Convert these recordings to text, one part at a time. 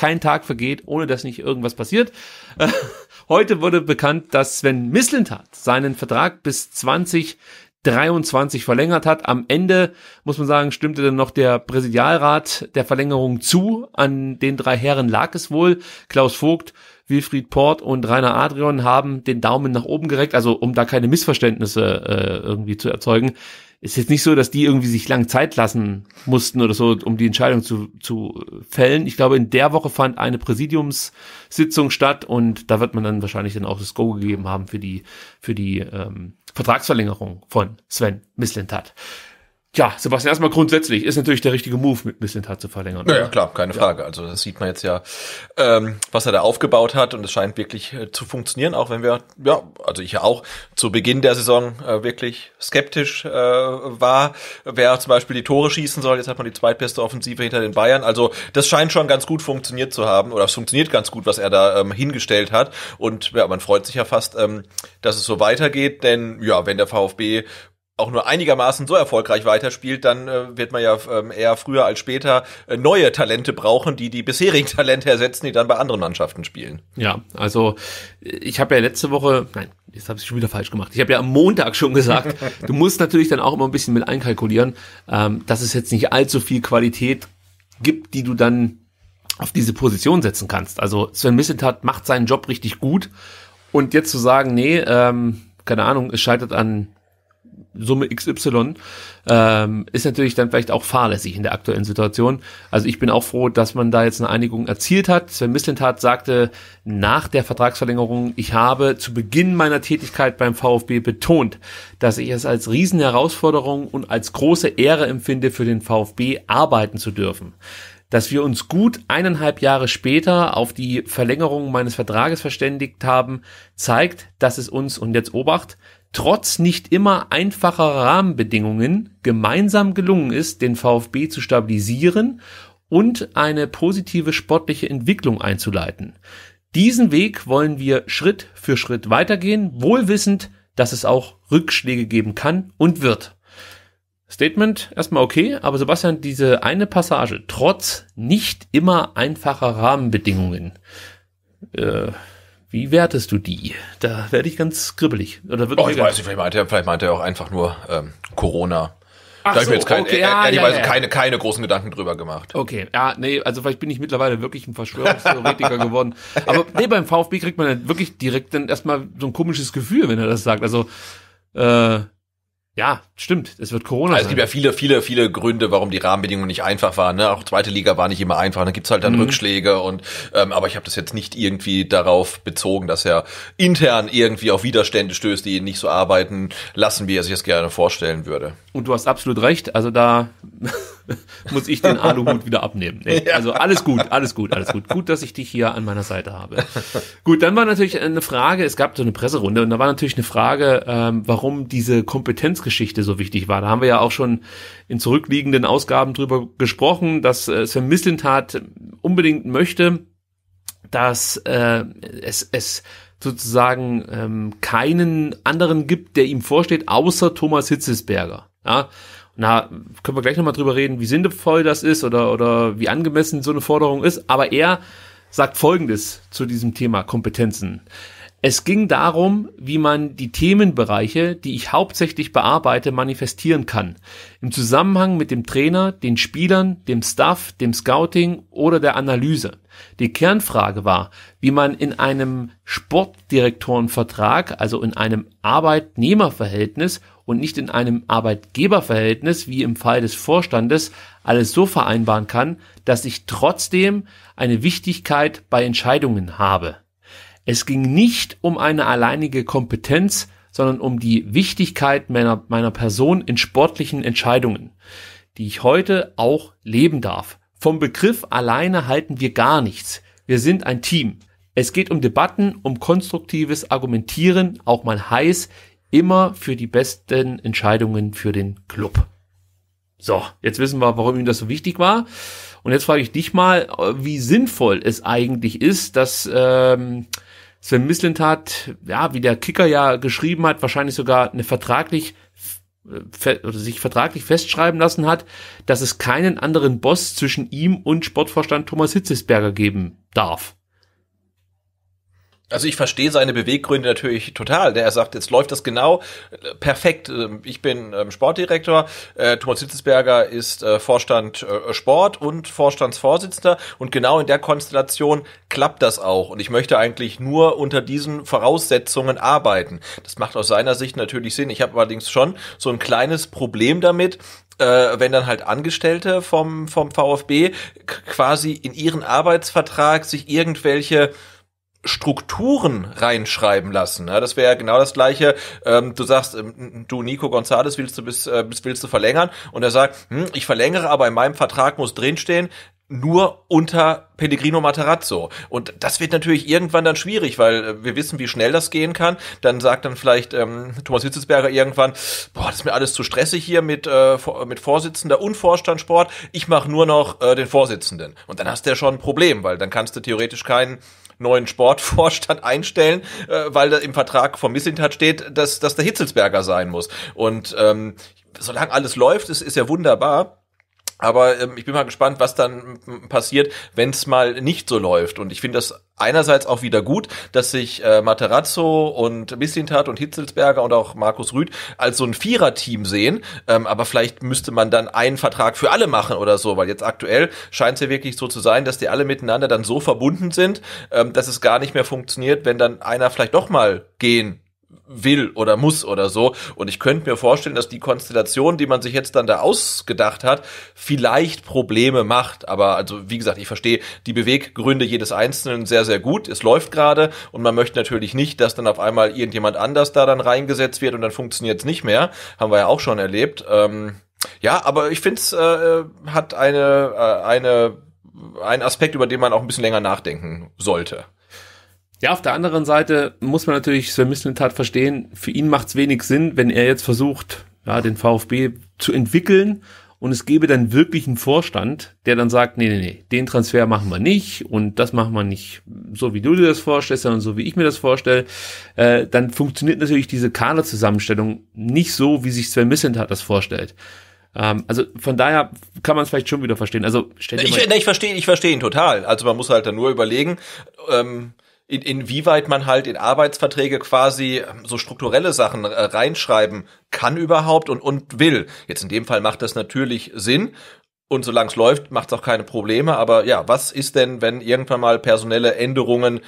Kein Tag vergeht, ohne dass nicht irgendwas passiert. Heute wurde bekannt, dass Sven Mislintat seinen Vertrag bis 2023 verlängert hat. Am Ende, muss man sagen, stimmte dann noch der Präsidialrat der Verlängerung zu. An den drei Herren lag es wohl. Claus Vogt, Wilfried Port und Rainer Adrian haben den Daumen nach oben gereckt, also um da keine Missverständnisse irgendwie zu erzeugen. Ist jetzt nicht so, dass die irgendwie sich lang Zeit lassen mussten oder so, um die Entscheidung zu fällen. Ich glaube, in der Woche fand eine Präsidiumssitzung statt und da wird man dann wahrscheinlich dann auch das Go gegeben haben für die Vertragsverlängerung von Sven Mislintat. Tja, Sebastian, erstmal grundsätzlich ist natürlich der richtige Move, mit Mislintat zu verlängern. Ja, klar, keine Frage. Also das sieht man jetzt ja, was er da aufgebaut hat und es scheint wirklich zu funktionieren, auch wenn wir, ja, also ich ja auch zu Beginn der Saison wirklich skeptisch war, wer zum Beispiel die Tore schießen soll. Jetzt hat man die zweitbeste Offensive hinter den Bayern. Also das scheint schon ganz gut funktioniert zu haben oder es funktioniert ganz gut, was er da hingestellt hat und ja, man freut sich ja fast, dass es so weitergeht, denn ja, wenn der VfB auch nur einigermaßen so erfolgreich weiterspielt, dann wird man ja eher früher als später neue Talente brauchen, die die bisherigen Talente ersetzen, die dann bei anderen Mannschaften spielen. Ja, also ich habe ja letzte Woche, nein, jetzt habe ich schon wieder falsch gemacht, ich habe ja am Montag schon gesagt, du musst natürlich dann auch immer ein bisschen mit einkalkulieren, dass es jetzt nicht allzu viel Qualität gibt, die du dann auf diese Position setzen kannst. Also Sven Mislintat macht seinen Job richtig gut und jetzt zu sagen, nee, keine Ahnung, es scheitert an Summe XY, ist natürlich dann vielleicht auch fahrlässig in der aktuellen Situation. Also ich bin auch froh, dass man da jetzt eine Einigung erzielt hat. Sven Mislintat sagte nach der Vertragsverlängerung, ich habe zu Beginn meiner Tätigkeit beim VfB betont, dass ich es als Riesenherausforderung und als große Ehre empfinde, für den VfB arbeiten zu dürfen. Dass wir uns gut 1,5 Jahre später auf die Verlängerung meines Vertrages verständigt haben, zeigt, dass es uns, und jetzt Obacht, trotz nicht immer einfacherer Rahmenbedingungen gemeinsam gelungen ist, den VfB zu stabilisieren und eine positive sportliche Entwicklung einzuleiten. Diesen Weg wollen wir Schritt für Schritt weitergehen, wohl wissend, dass es auch Rückschläge geben kann und wird. Statement erstmal okay, aber Sebastian, diese eine Passage, trotz nicht immer einfacher Rahmenbedingungen, wie wertest du die? Da werde ich ganz kribbelig. Oder wird ich weiß nicht, vielleicht meint er auch einfach nur Corona. Da habe ich mir jetzt keine großen Gedanken drüber gemacht. Okay, ja, nee, also vielleicht bin ich mittlerweile wirklich ein Verschwörungstheoretiker geworden. Aber nee, beim VfB kriegt man ja wirklich direkt dann erstmal so ein komisches Gefühl, wenn er das sagt. Also, ja, stimmt, es wird Corona sein. Es gibt ja viele Gründe, warum die Rahmenbedingungen nicht einfach waren. Ne? Auch zweite Liga war nicht immer einfach. Da gibt's halt dann Rückschläge. Und aber ich habe das jetzt nicht irgendwie darauf bezogen, dass er intern irgendwie auf Widerstände stößt, die ihn nicht so arbeiten lassen, wie er sich das gerne vorstellen würde. Und du hast absolut recht. Also da muss ich den Aluhut wieder abnehmen. Nee, ja. Also alles gut. Gut, dass ich dich hier an meiner Seite habe. Gut, dann war natürlich eine Frage, es gab so eine Presserunde und da war natürlich eine Frage, warum diese Kompetenzgeschichte so wichtig war. Da haben wir ja auch schon in zurückliegenden Ausgaben drüber gesprochen, dass Sven Mislintat unbedingt möchte, dass es sozusagen keinen anderen gibt, der ihm vorsteht, außer Thomas Hitzlsperger. Ja? Na, können wir gleich nochmal drüber reden, wie sinnvoll das ist oder wie angemessen so eine Forderung ist. Aber er sagt Folgendes zu diesem Thema Kompetenzen. Es ging darum, wie man die Themenbereiche, die ich hauptsächlich bearbeite, manifestieren kann. Im Zusammenhang mit dem Trainer, den Spielern, dem Staff, dem Scouting oder der Analyse. Die Kernfrage war, wie man in einem Sportdirektorenvertrag, also in einem Arbeitnehmerverhältnis und nicht in einem Arbeitgeberverhältnis, wie im Fall des Vorstandes, alles so vereinbaren kann, dass ich trotzdem eine Wichtigkeit bei Entscheidungen habe. Es ging nicht um eine alleinige Kompetenz, sondern um die Wichtigkeit meiner Person in sportlichen Entscheidungen, die ich heute auch leben darf. Vom Begriff alleine halten wir gar nichts. Wir sind ein Team. Es geht um Debatten, um konstruktives Argumentieren, auch mal heiß, immer für die besten Entscheidungen für den Club. So, jetzt wissen wir, warum ihm das so wichtig war. Und jetzt frage ich dich mal, wie sinnvoll es eigentlich ist, dass Sven Mislintat, ja, wie der Kicker ja geschrieben hat, wahrscheinlich sogar eine vertraglich oder sich vertraglich festschreiben lassen hat, dass es keinen anderen Boss zwischen ihm und Sportvorstand Thomas Hitzlsperger geben darf. Also ich verstehe seine Beweggründe natürlich total. Er sagt, jetzt läuft das genau perfekt. Ich bin Sportdirektor, Thomas Hitzlsperger ist Vorstand Sport und Vorstandsvorsitzender und genau in der Konstellation klappt das auch. Und ich möchte eigentlich nur unter diesen Voraussetzungen arbeiten. Das macht aus seiner Sicht natürlich Sinn. Ich habe allerdings schon so ein kleines Problem damit, wenn dann halt Angestellte vom VfB quasi in ihren Arbeitsvertrag sich irgendwelche Strukturen reinschreiben lassen. Ja, das wäre ja genau das Gleiche. Du sagst, du Nico González willst du verlängern? Und er sagt, ich verlängere, aber in meinem Vertrag muss drinstehen, nur unter Pellegrino Matarazzo. Und das wird natürlich irgendwann dann schwierig, weil wir wissen, wie schnell das gehen kann. Dann sagt dann vielleicht Thomas Hitzlsperger irgendwann, boah, das ist mir alles zu stressig hier mit Vorsitzender und Vorstandssport. Ich mache nur noch den Vorsitzenden. Und dann hast du ja schon ein Problem, weil dann kannst du theoretisch keinen neuen Sportvorstand einstellen, weil da im Vertrag von Mislintat steht, dass der Hitzlsperger sein muss. Und solange alles läuft, ist ja wunderbar. Aber ich bin mal gespannt, was dann passiert, wenn es mal nicht so läuft. Und ich finde das einerseits auch wieder gut, dass sich Matarazzo und Mislintat und Hitzlsperger und auch Markus Rüdt als so ein Viererteam sehen. Aber vielleicht müsste man dann einen Vertrag für alle machen oder so, weil jetzt aktuell scheint es ja wirklich so zu sein, dass die alle miteinander dann so verbunden sind, dass es gar nicht mehr funktioniert, wenn dann einer vielleicht doch mal gehen will oder muss oder so. Und ich könnte mir vorstellen, dass die Konstellation, die man sich jetzt dann da ausgedacht hat, vielleicht Probleme macht. Aber also, wie gesagt, ich verstehe die Beweggründe jedes Einzelnen sehr, sehr gut. Es läuft gerade und man möchte natürlich nicht, dass dann auf einmal irgendjemand anders da dann reingesetzt wird und dann funktioniert es nicht mehr. Haben wir ja auch schon erlebt. Ja, aber ich finde, es hat einen Aspekt, über den man auch ein bisschen länger nachdenken sollte. Ja, auf der anderen Seite muss man natürlich Sven Mislintat verstehen, für ihn macht es wenig Sinn, wenn er jetzt versucht, ja, den VfB zu entwickeln und es gäbe dann wirklich einen Vorstand, der dann sagt, nee, den Transfer machen wir nicht und das machen wir nicht so, wie du dir das vorstellst, sondern so, wie ich mir das vorstelle. Dann funktioniert natürlich diese Kaderzusammenstellung nicht so, wie sich Sven Mislintat das vorstellt. Also von daher kann man es vielleicht schon wieder verstehen. Also stell dir ich verstehe ihn total. Also man muss halt dann nur überlegen, inwieweit man halt in Arbeitsverträge quasi so strukturelle Sachen reinschreiben kann überhaupt und will. Jetzt in dem Fall macht das natürlich Sinn und solange es läuft, macht es auch keine Probleme. Aber ja, was ist denn, wenn irgendwann mal personelle Änderungen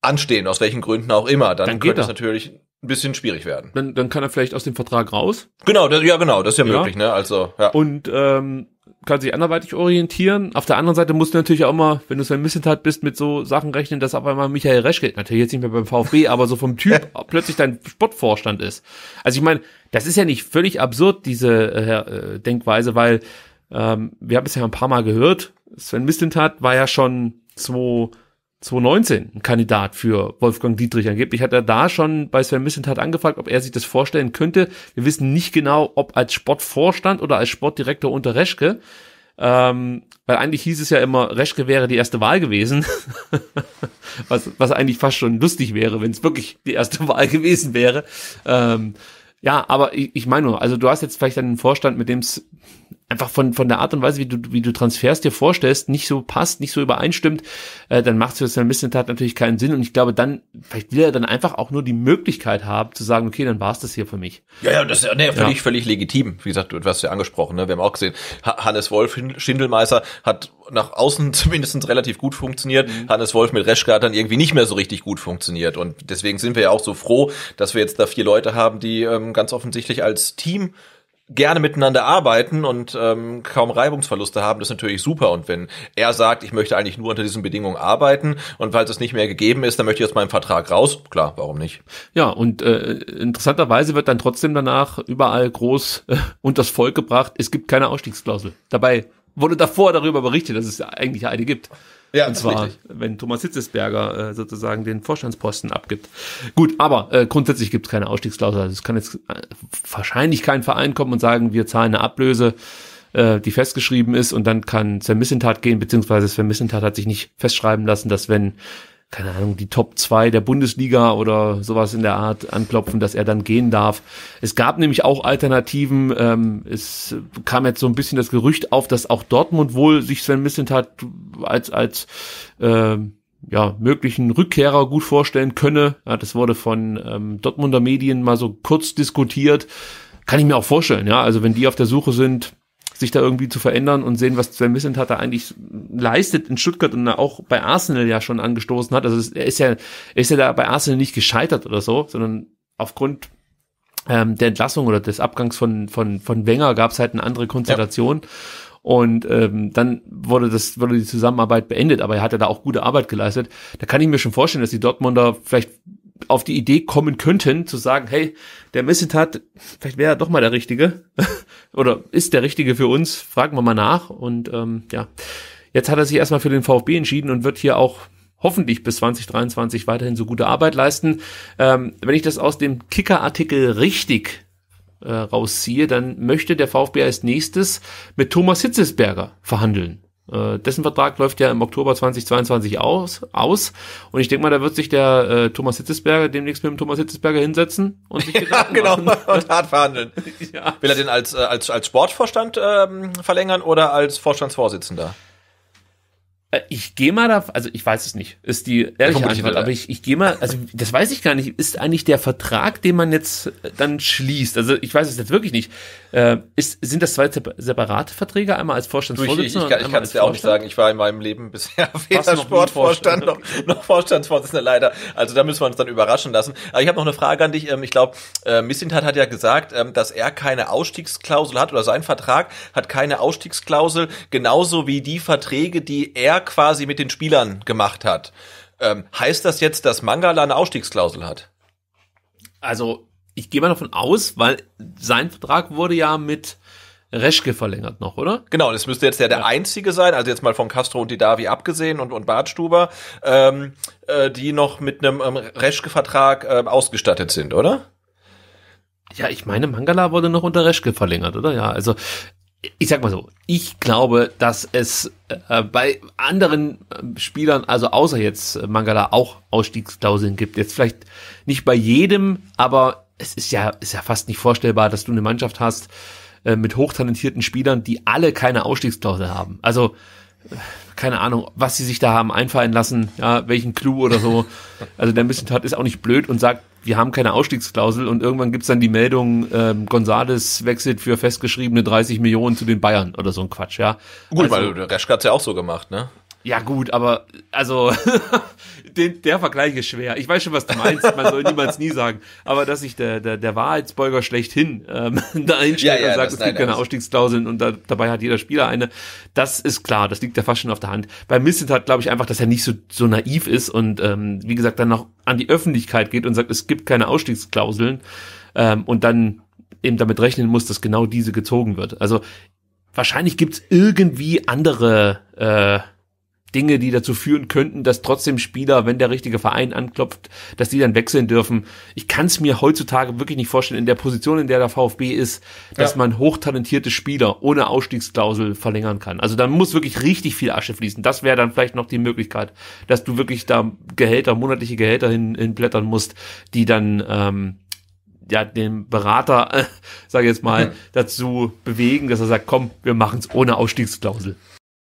anstehen, aus welchen Gründen auch immer? Dann könnte es natürlich ein bisschen schwierig werden. Dann kann er vielleicht aus dem Vertrag raus. Genau, das ist ja möglich, ne? Also, ja. Und kann sich anderweitig orientieren. Auf der anderen Seite musst du natürlich auch mal, wenn du Sven Mislintat bist, mit so Sachen rechnen, dass auf einmal Michael Resch geht. Natürlich jetzt nicht mehr beim VfB, aber so vom Typ plötzlich dein Sportvorstand ist. Also ich meine, das ist ja nicht völlig absurd, diese Denkweise, weil wir haben es ja ein paar Mal gehört, Sven Mislintat war ja schon 2019 ein Kandidat für Wolfgang Dietrich. Angeblich hat er da schon bei Sven Mislintat angefragt, ob er sich das vorstellen könnte. Wir wissen nicht genau, ob als Sportvorstand oder als Sportdirektor unter Reschke. Weil eigentlich hieß es ja immer, Reschke wäre die erste Wahl gewesen. was eigentlich fast schon lustig wäre, wenn es wirklich die erste Wahl gewesen wäre. Ja, aber ich meine nur, also du hast jetzt vielleicht einen Vorstand, mit dem es einfach von der Art und Weise, wie du Transfers dir vorstellst, nicht so passt, nicht so übereinstimmt, dann macht es für ein bisschen Tat natürlich keinen Sinn. Und ich glaube, dann, vielleicht will er dann einfach auch nur die Möglichkeit haben, zu sagen, okay, dann war es das hier für mich. Ja, das ist ja völlig legitim. Wie gesagt, du hast ja angesprochen, ne? Wir haben auch gesehen, Hannes Wolf, Schindelmeister, hat nach außen zumindest relativ gut funktioniert. Hannes Wolf mit Reschke hat dann irgendwie nicht mehr so richtig gut funktioniert. Und deswegen sind wir ja auch so froh, dass wir jetzt da 4 Leute haben, die ganz offensichtlich als Team gerne miteinander arbeiten und kaum Reibungsverluste haben, das ist natürlich super. Und wenn er sagt, ich möchte eigentlich nur unter diesen Bedingungen arbeiten und falls es nicht mehr gegeben ist, dann möchte ich aus meinem Vertrag raus. Klar, warum nicht? Ja, und interessanterweise wird dann trotzdem danach überall groß unters Volk gebracht, es gibt keine Ausstiegsklausel. Dabei wurde davor darüber berichtet, dass es eigentlich eine gibt. Ja, und zwar, richtig, wenn Thomas Hitzlsperger sozusagen den Vorstandsposten abgibt. Gut, aber grundsätzlich gibt es keine Ausstiegsklausel. Also es kann jetzt wahrscheinlich kein Verein kommen und sagen, wir zahlen eine Ablöse, die festgeschrieben ist und dann kann Sven Mislintat gehen, beziehungsweise Sven Mislintat hat sich nicht festschreiben lassen, dass wenn keine Ahnung, die Top 2 der Bundesliga oder sowas in der Art anklopfen, dass er dann gehen darf. Es gab nämlich auch Alternativen. Es kam jetzt so ein bisschen das Gerücht auf, dass auch Dortmund wohl sich Sven Mislintat als möglichen Rückkehrer gut vorstellen könne. Ja, das wurde von Dortmunder Medien mal so kurz diskutiert. Kann ich mir auch vorstellen, ja. Also wenn die auf der Suche sind, sich da irgendwie zu verändern und sehen, was Sven Mislintat da eigentlich leistet in Stuttgart und auch bei Arsenal ja schon angestoßen hat. Also er ist ja da bei Arsenal nicht gescheitert oder so, sondern aufgrund der Entlassung oder des Abgangs von Wenger gab es halt eine andere Konstellation. Ja. Und dann wurde die Zusammenarbeit beendet, aber er hat ja da auch gute Arbeit geleistet. Da kann ich mir schon vorstellen, dass die Dortmunder vielleicht auf die Idee kommen könnten, zu sagen, hey, der Mislintat, vielleicht wäre er doch mal der Richtige oder ist der Richtige für uns, fragen wir mal nach. Und jetzt hat er sich erstmal für den VfB entschieden und wird hier auch hoffentlich bis 2023 weiterhin so gute Arbeit leisten. Wenn ich das aus dem Kicker-Artikel richtig rausziehe, dann möchte der VfB als nächstes mit Thomas Hitzlsperger verhandeln. Dessen Vertrag läuft ja im Oktober 2022 aus und ich denke mal, da wird sich der Thomas Hitzlsperger demnächst mit dem Thomas Hitzlsperger hinsetzen und sich Gedanken machen. Und hart verhandeln. Ja. Will er den als Sportvorstand verlängern oder als Vorstandsvorsitzender? Ich gehe mal da, also ich weiß es nicht, ist die ehrliche Antwort, aber ich gehe mal, also das weiß ich gar nicht, ist eigentlich der Vertrag, den man jetzt dann schließt, also ich weiß es jetzt wirklich nicht, sind das zwei separate Verträge, einmal als Vorstandsvorsitzender? Ich kann es dir auch nicht sagen, ich war in meinem Leben bisher weder Sportvorstand noch Vorstandsvorsitzender leider, also da müssen wir uns dann überraschen lassen. Aber ich habe noch eine Frage an dich, ich glaube, Mislintat hat ja gesagt, dass er keine Ausstiegsklausel hat oder sein Vertrag hat keine Ausstiegsklausel, genauso wie die Verträge, die er quasi mit den Spielern gemacht hat. Heißt das jetzt, dass Mangala eine Ausstiegsklausel hat? Also, ich gehe mal davon aus, weil sein Vertrag wurde ja mit Reschke verlängert noch, oder? Genau, das müsste jetzt der einzige sein, also jetzt mal von Castro und Didavi abgesehen und Badstuber, die noch mit einem Reschke-Vertrag ausgestattet sind, oder? Ja, ich meine, Mangala wurde noch unter Reschke verlängert, oder? Ja, also ich sag mal so, ich glaube, dass es bei anderen Spielern, also außer jetzt Mangala, auch Ausstiegsklauseln gibt. Jetzt vielleicht nicht bei jedem, aber es ist ja fast nicht vorstellbar, dass du eine Mannschaft hast mit hochtalentierten Spielern, die alle keine Ausstiegsklausel haben. Also keine Ahnung, was sie sich da haben einfallen lassen, ja, welchen Clou oder so. Also der Mislintat ist auch nicht blöd und sagt, wir haben keine Ausstiegsklausel und irgendwann gibt's dann die Meldung, González wechselt für festgeschriebene 30 Millionen zu den Bayern oder so ein Quatsch, ja. Gut, also, weil Resch hat's ja auch so gemacht, ne? Ja gut, aber also der Vergleich ist schwer. Ich weiß schon, was du meinst, man soll niemals nie sagen. Aber dass sich der Wahrheitsbeuger schlechthin da hinstellt und sagt, es gibt keine Ausstiegsklauseln und dabei hat jeder Spieler eine, das ist klar, das liegt ja fast schon auf der Hand. Bei Mislintat glaube ich einfach, dass er nicht so naiv ist und wie gesagt dann noch an die Öffentlichkeit geht und sagt, es gibt keine Ausstiegsklauseln und dann eben damit rechnen muss, dass genau diese gezogen wird. Also wahrscheinlich gibt's irgendwie andere Dinge, die dazu führen könnten, dass trotzdem Spieler, wenn der richtige Verein anklopft, dass die dann wechseln dürfen. Ich kann es mir heutzutage wirklich nicht vorstellen, in der Position, in der der VfB ist, dass man hochtalentierte Spieler ohne Ausstiegsklausel verlängern kann. Also da muss wirklich richtig viel Asche fließen. Das wäre dann vielleicht noch die Möglichkeit, dass du wirklich da monatliche Gehälter hinblättern musst, die dann den Berater, sage ich jetzt mal, dazu bewegen, dass er sagt, komm, wir machen es ohne Ausstiegsklausel.